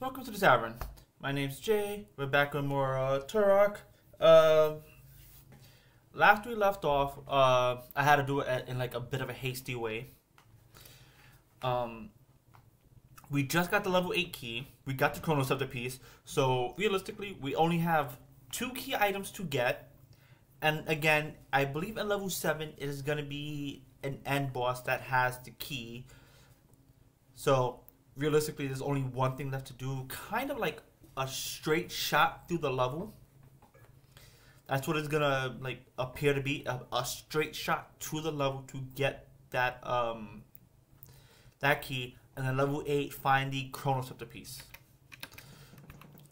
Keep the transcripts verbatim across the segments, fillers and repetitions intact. Welcome to the Tavern. My name's Jay. We're back with more uh, Turok. Uh, last we left off, uh, I had to do it in like a bit of a hasty way. Um, we just got the level eight key. We got the Chrono Scepter piece. So realistically, we only have two key items to get. And again, I believe at level seven, it is going to be an end boss that has the key. So realistically, there's only one thing left to do, kind of like a straight shot through the level. That's what it's gonna like appear to be, a, a straight shot to the level to get that um that key, and then level eight find the Chrono Scepter piece.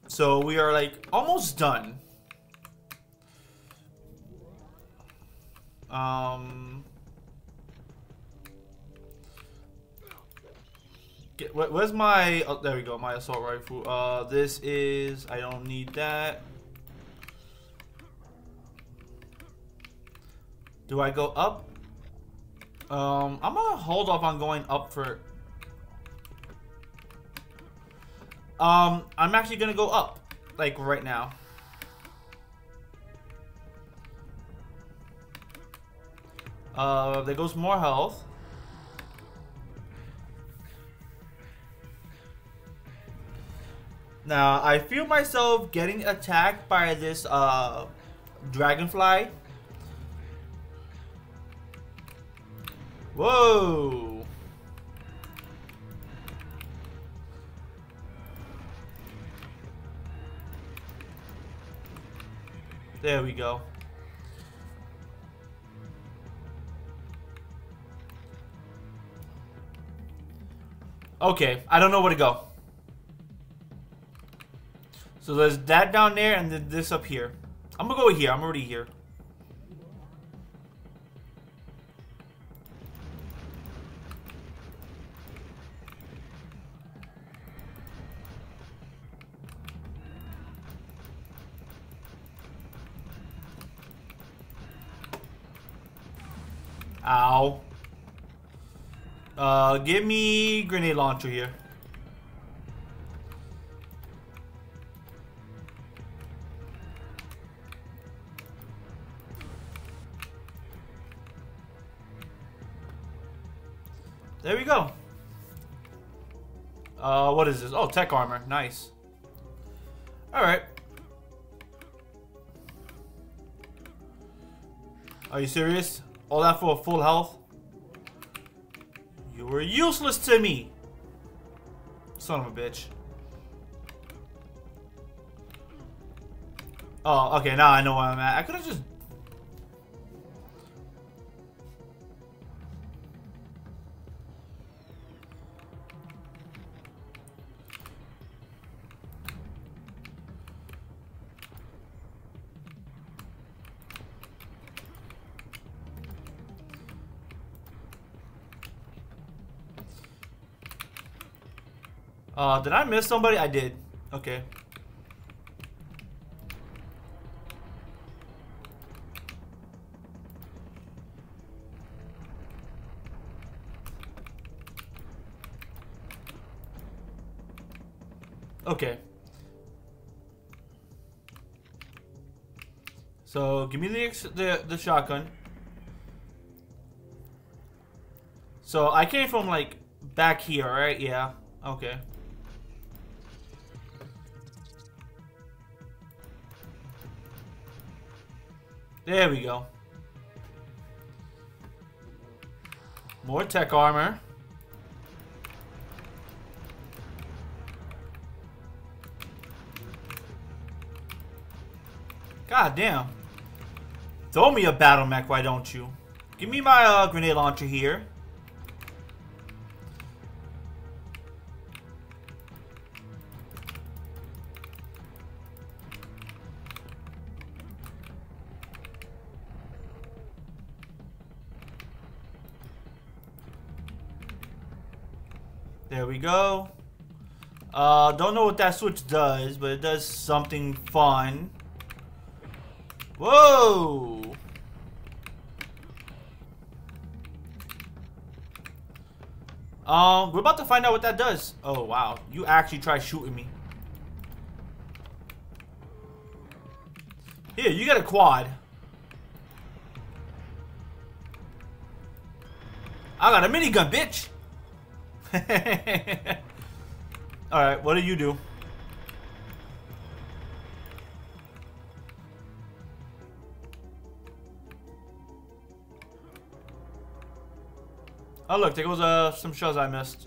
So we are like almost done. Um. Get, where, where's my, oh, there we go, my assault rifle. Uh, this is, I don't need that. Do I go up? Um, I'm gonna hold off on going up for, um, I'm actually gonna go up, like right now. Uh, there goes more health. Now, I feel myself getting attacked by this uh, dragonfly. Whoa! There we go. Okay, I don't know where to go. So there's that down there and then this up here. I'm gonna go here. I'm already here. Ow. Uh, give me grenade launcher here. There we go. Uh, what is this? Oh, tech armor. Nice. Alright. Are you serious? All that for full health? You were useless to me! Son of a bitch. Oh, okay. Now I know where I'm at. I could have just... Uh, did I miss somebody? I did. Okay. Okay. So, give me the ex the, the shotgun. So, I came from, like, back here, right? Yeah. Okay. There we go. More tech armor. God damn. Throw me a battle mech, why don't you? Give me my uh, grenade launcher here. There we go. Uh, don't know what that switch does, but it does something fun. Whoa! Um, we're about to find out what that does. Oh, wow. You actually tried shooting me. Here, you got a quad. I got a minigun, bitch. Alright, what do you do? Oh look, there was uh, some shells I missed.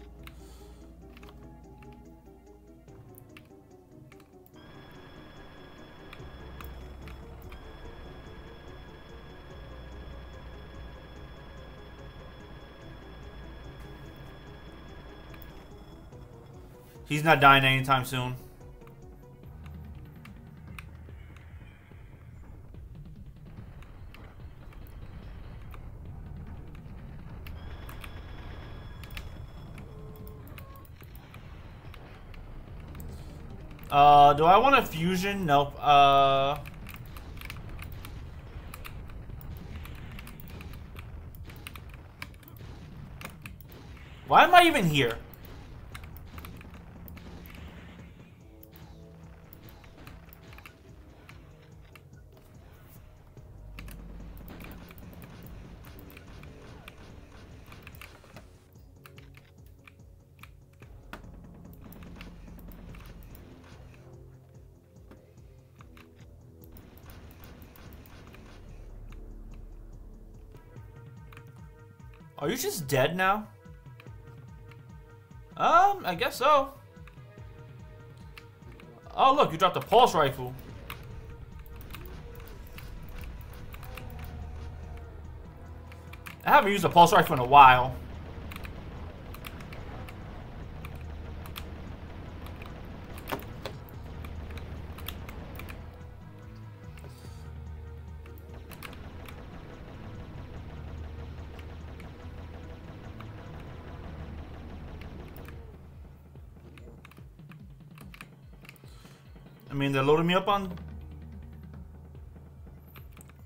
He's not dying anytime soon. Uh, do I want a fusion? Nope. Uh, why am I even here? Are you just dead now? Um, I guess so. Oh, look, you dropped a pulse rifle. I haven't used a pulse rifle in a while. I mean, they're loading me up on...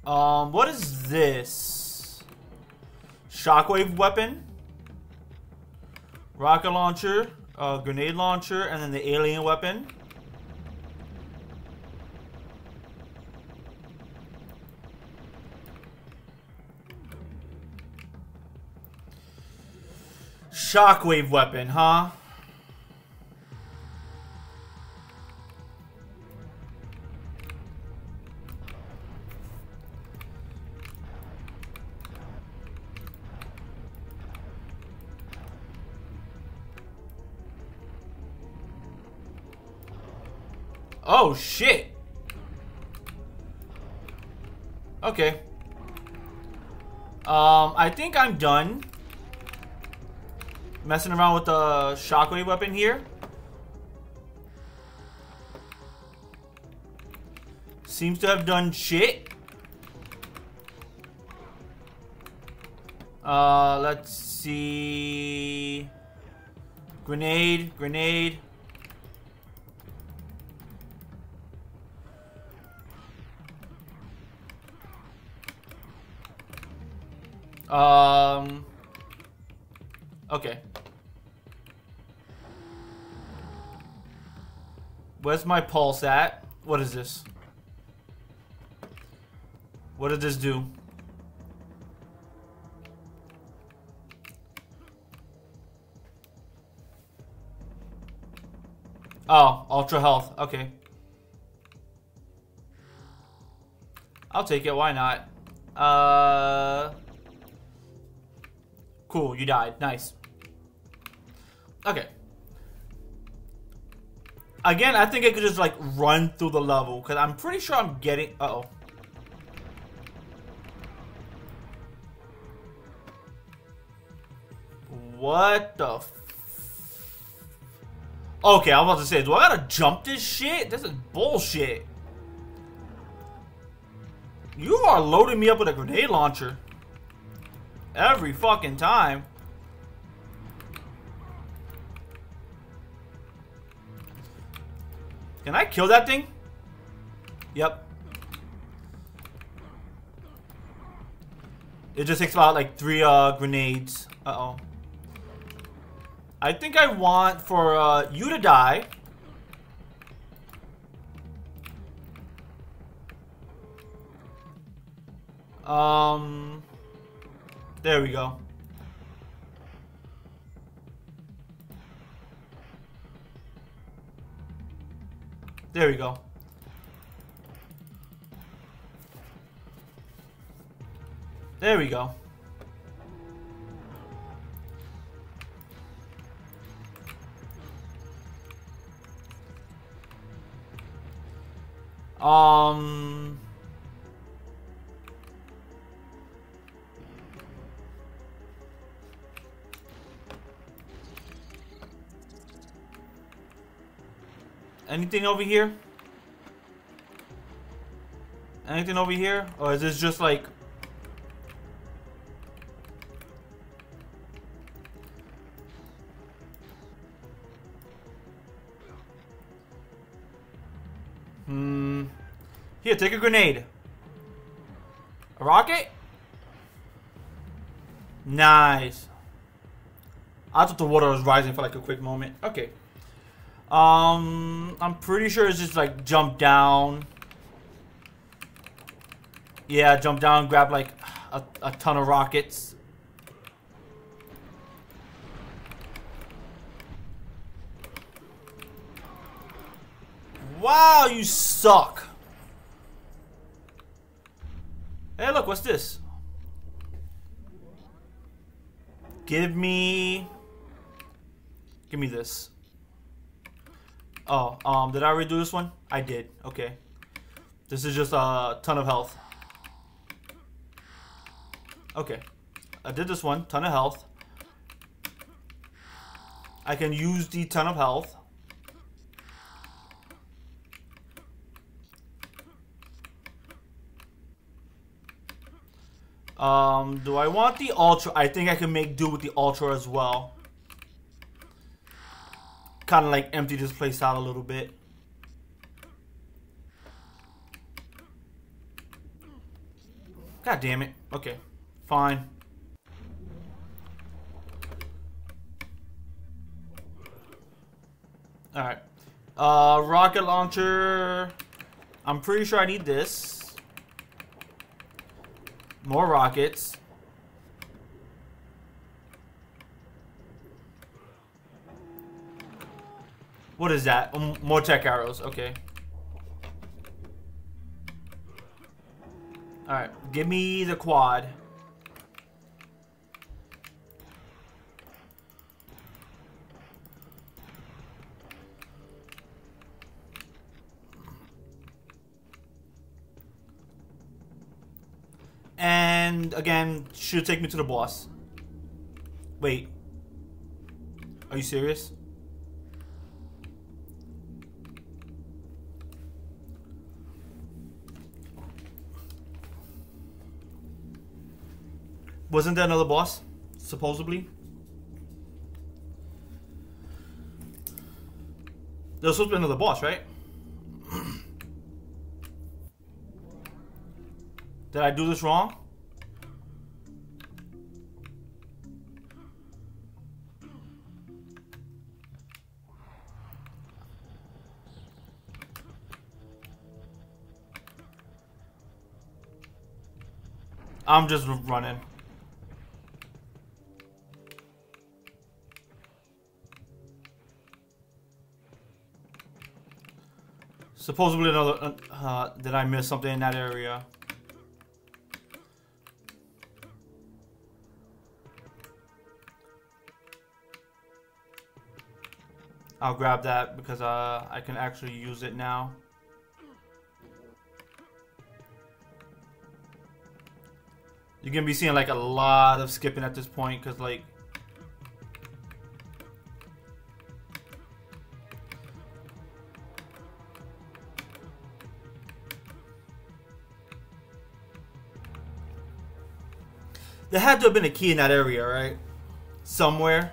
Um, what is this? Shockwave weapon. Rocket launcher. Uh, grenade launcher. And then the alien weapon. Shockwave weapon, huh? Oh, shit. Okay. Um, I think I'm done messing around with the shockwave weapon here. Seems to have done shit. Uh, let's see. Grenade, grenade. Um, okay. Where's my pulse at? What is this? What did this do? Oh, ultra health. Okay. I'll take it. Why not? Uh... Cool, you died. Nice. Okay. Again, I think I could just, like, run through the level. Because I'm pretty sure I'm getting... Uh-oh. What the... F okay, I was about to say, do I gotta jump this shit? This is bullshit. You are loading me up with a grenade launcher. Every fucking time. Can I kill that thing? Yep. It just takes about like three uh, grenades. Uh-oh. I think I want for uh, you to die. Um, there we go. There we go. There we go. Um... Anything over here? Anything over here? Or is this just like... Hmm... Here, take a grenade. A rocket? Nice. I thought the water was rising for like a quick moment. Okay. Um, I'm pretty sure it's just like jump down. Yeah, jump down, grab like a, a ton of rockets. Wow, you suck. Hey, look, what's this? Give me... Give me this. Oh, um, did I already do this one? I did. Okay. This is just a ton of health. Okay. I did this one. Ton of health. I can use the ton of health. Um, do I want the ultra? I think I can make do with the ultra as well. Kind of like empty this place out a little bit. God damn it. Okay, fine. All right. Uh, rocket launcher. I'm pretty sure I need this. More rockets. What is that? Um, more tech arrows. Okay. Alright. Give me the quad. And, again, should take me to the boss. Wait. Are you serious? Wasn't there another boss? Supposedly. There was supposed to be another boss, right? Did I do this wrong? I'm just running. Supposedly another, uh, did I miss something in that area? I'll grab that because uh, I can actually use it now. You're gonna be seeing like a lot of skipping at this point because like there had to have been a key in that area, right? Somewhere.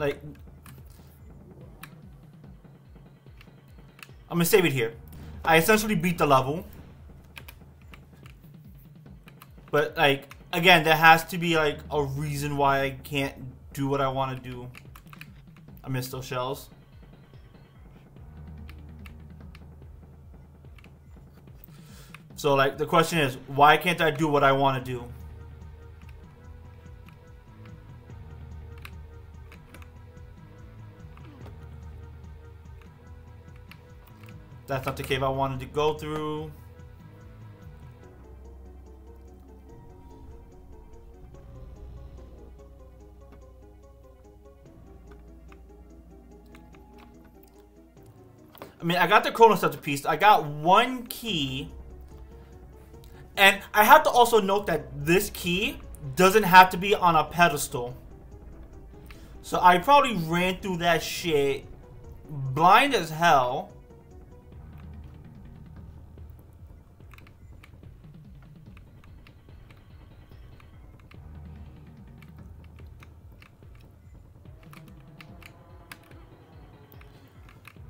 Like, I'm gonna save it here. I essentially beat the level. But, like, again, there has to be, like, a reason why I can't do what I want to do. I miss those shells. So, like, the question is, why can't I do what I want to do? That's not the cave I wanted to go through. I mean, I got the Chrono Scepter piece. I got one key. And I have to also note that this key doesn't have to be on a pedestal. So I probably ran through that shit blind as hell.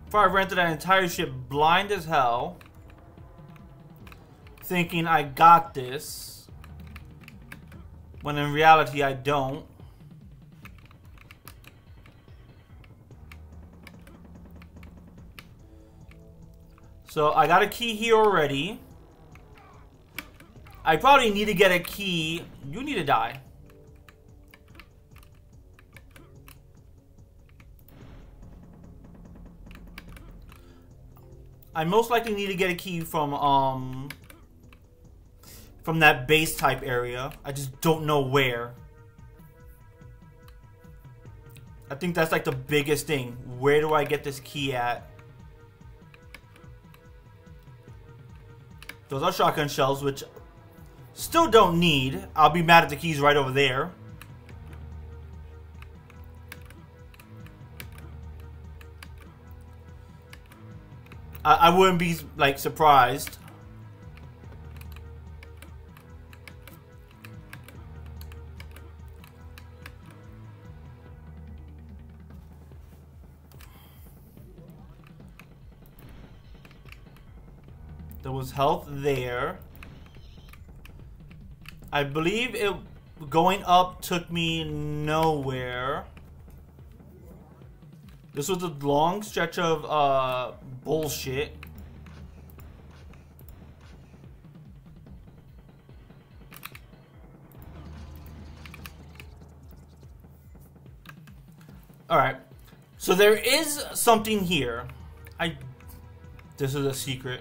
If I ran through that entire shit blind as hell, thinking I got this, when in reality I don't. So I got a key here already. I probably need to get a key. You need to die. I most likely need to get a key from um from that base type area. I just don't know where. I think that's like the biggest thing. Where do I get this key at? Those are shotgun shells, which still don't need. I'll be mad at the keys right over there. I wouldn't be, like, surprised. There was health there. I believe it going up took me nowhere. This was a long stretch of uh, bullshit. Alright. So there is something here. I... This is a secret.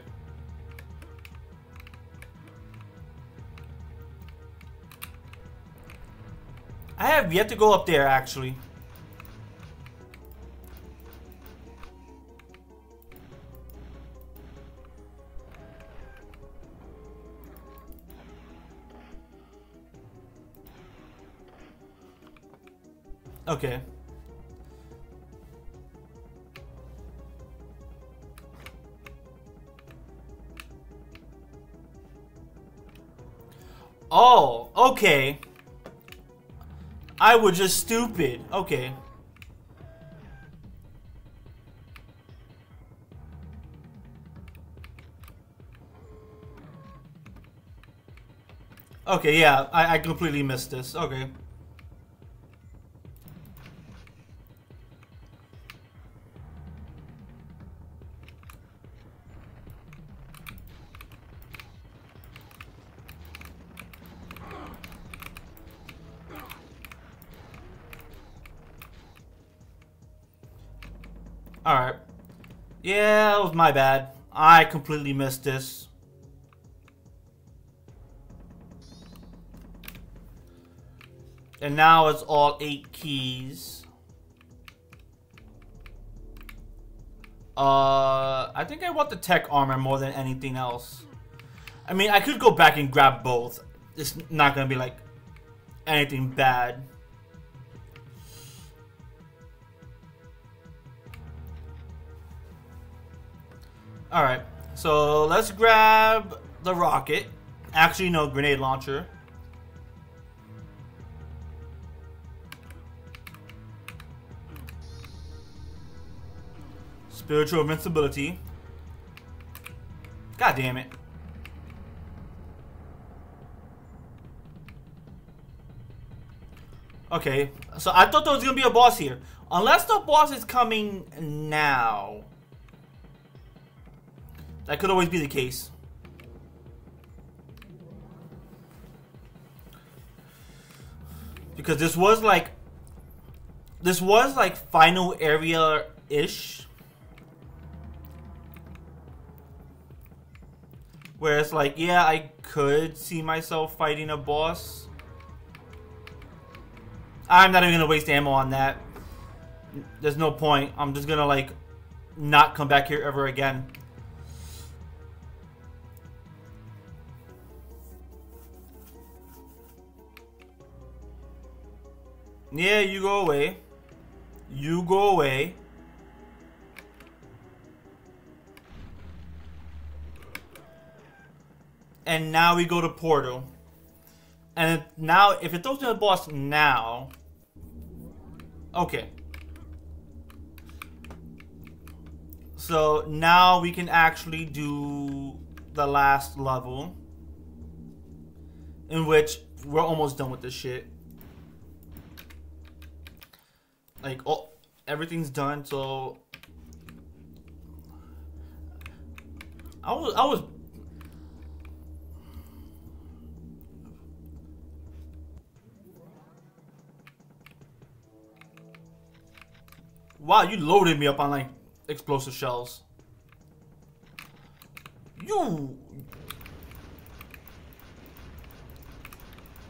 I have yet to go up there, actually. Okay. Oh, okay. I was just stupid. Okay. Okay, yeah, I, I completely missed this. Okay. Alright. Yeah, that was my bad. I completely missed this. And now it's all eight keys. Uh, I think I want the tech armor more than anything else. I mean, I could go back and grab both. It's not gonna be like anything bad. Alright, so let's grab the rocket. Actually, no, grenade launcher. Spiritual invincibility. God damn it. Okay, so I thought there was gonna be a boss here. Unless the boss is coming now. That could always be the case. Because this was like... This was like final area-ish. Where it's like, yeah, I could see myself fighting a boss. I'm not even gonna waste ammo on that. There's no point. I'm just gonna like not come back here ever again. Yeah, you go away. You go away. And now we go to portal. And now, if it throws me a boss now... Okay. So now we can actually do the last level. In which we're almost done with this shit. Like, oh, everything's done, so... I was... I was Wow, you loaded me up on like explosive shells. You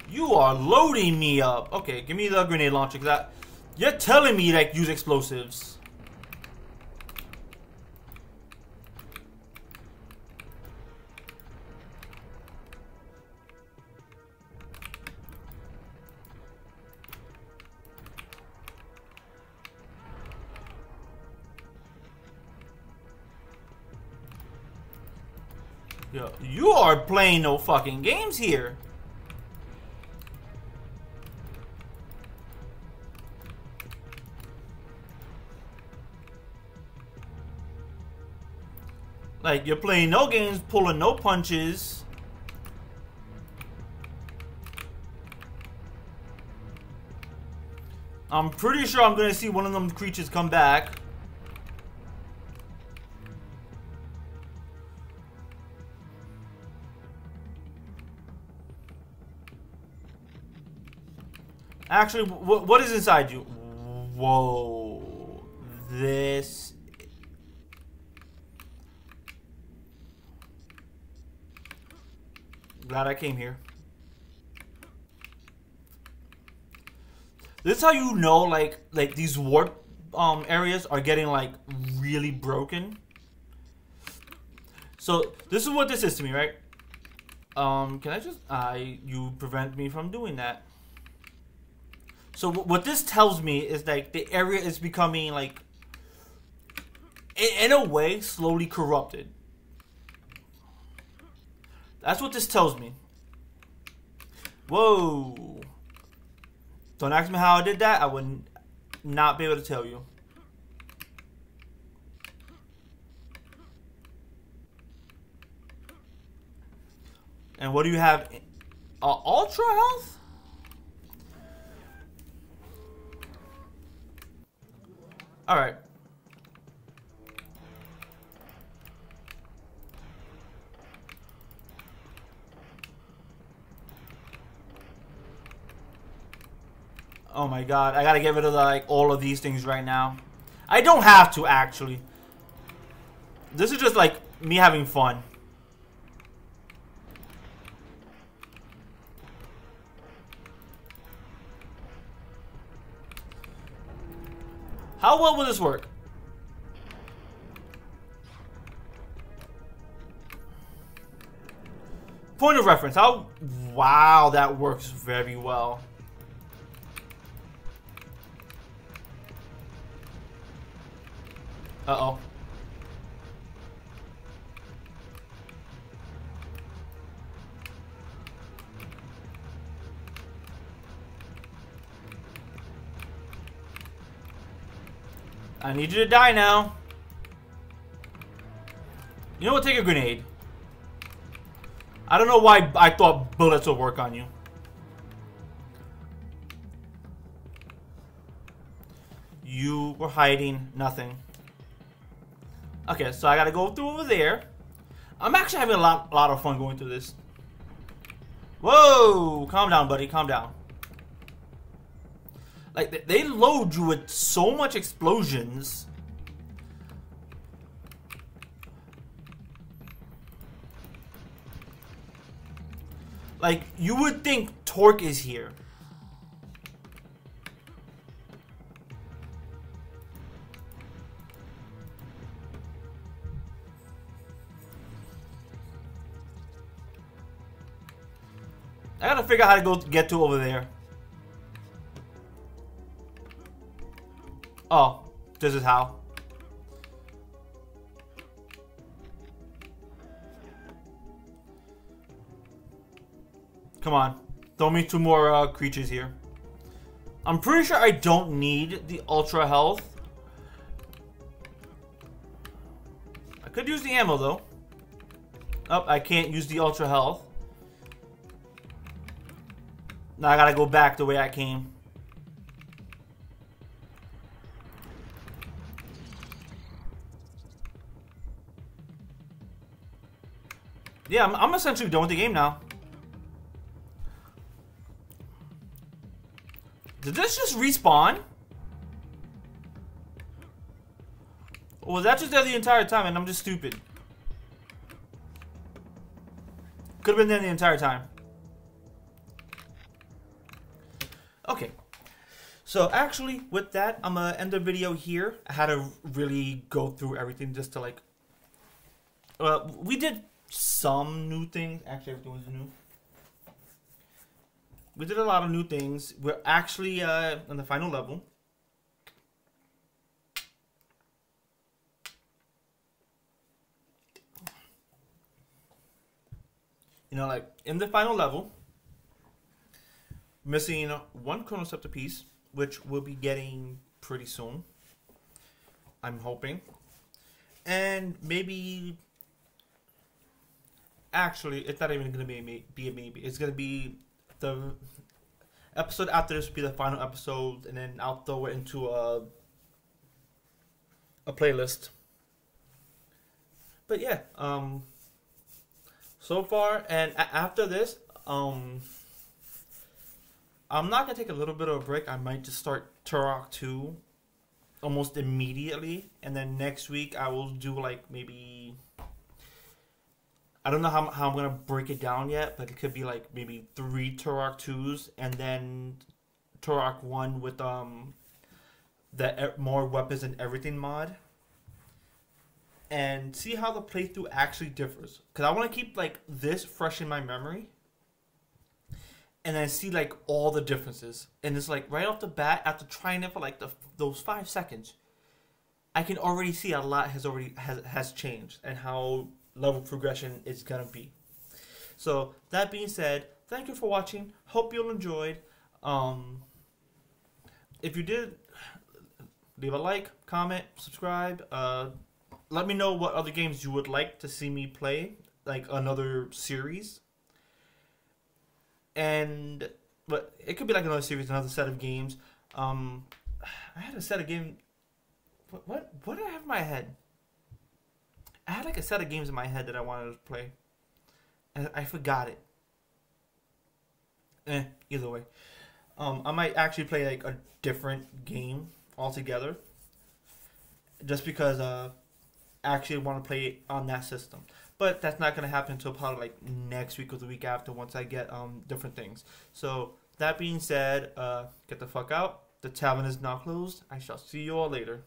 You are loading me up. Okay, give me the grenade launcher, cause I, you're telling me like use explosives. Yo, you are playing no fucking games here. Like, you're playing no games, pulling no punches. I'm pretty sure I'm gonna see one of them creatures come back. Actually, wh what is inside you? Whoa. This. Glad I came here. This is how you know, like, like these warp um, areas are getting, like, really broken. So, this is what this is to me, right? Um, can I just... I, you prevent me from doing that. So what this tells me is like the area is becoming like, in a way, slowly corrupted. That's what this tells me. Whoa. Don't ask me how I did that. I would not be able to tell you. And what do you have? Uh, ultra health? All right. Oh my God, I gotta get rid of like all of these things right now. I don't have to actually. This is just like me having fun. How well will this work? Point of reference. How? Wow, that works very well. Uh-oh. I need you to die now. You know what? Take a grenade. I don't know why I thought bullets would work on you. You were hiding nothing. Okay, so I gotta go through over there. I'm actually having a lot, lot of fun going through this. Whoa! Calm down, buddy. Calm down. Like, they load you with so much explosions. Like, you would think Turok is here. I gotta figure out how to go get to over there. Oh, this is how. Come on, throw me two more uh, creatures here. I'm pretty sure I don't need the ultra health. I could use the ammo though. Oh, I can't use the ultra health. Now I gotta go back the way I came. Yeah, I'm, I'm essentially done with the game now. Did this just respawn? Or was that just there the entire time and I'm just stupid? Could have been there the entire time. Okay, so actually with that, I'm gonna end the video here. I had to really go through everything just to like, uh, we did some new things. Actually, everything was new. We did a lot of new things. We're actually uh, on the final level. You know, like in the final level, missing one Chrono Scepter piece, which we'll be getting pretty soon, I'm hoping. And maybe, actually, it's not even going to be a, be a maybe. It's going to be the episode after this will be the final episode, and then I'll throw it into a, a playlist. But yeah, um, so far, and after this, um... I'm not going to take a little bit of a break. I might just start Turok two almost immediately. And then next week I will do like maybe... I don't know how, how I'm going to break it down yet. But it could be like maybe three Turok twos. And then Turok one with um the more weapons and everything mod. And see how the playthrough actually differs. Because I want to keep like this fresh in my memory. And I see like all the differences, and it's like right off the bat, after trying it for like the, those five seconds, I can already see a lot has already has, has changed, and how level progression is gonna be. So that being said, thank you for watching. Hope you all enjoyed. Um, if you did, leave a like, comment, subscribe. Uh, let me know what other games you would like to see me play, like another series. And but it could be like another series, another set of games. Um, I had a set of game. What, what what did I have in my head? I had like a set of games in my head that I wanted to play, and I forgot it. Eh, either way, um, I might actually play like a different game altogether, just because uh, I actually want to play it on that system. But that's not going to happen until probably like next week or the week after, once I get um different things. So that being said, uh, get the fuck out. The tavern is now closed. I shall see you all later.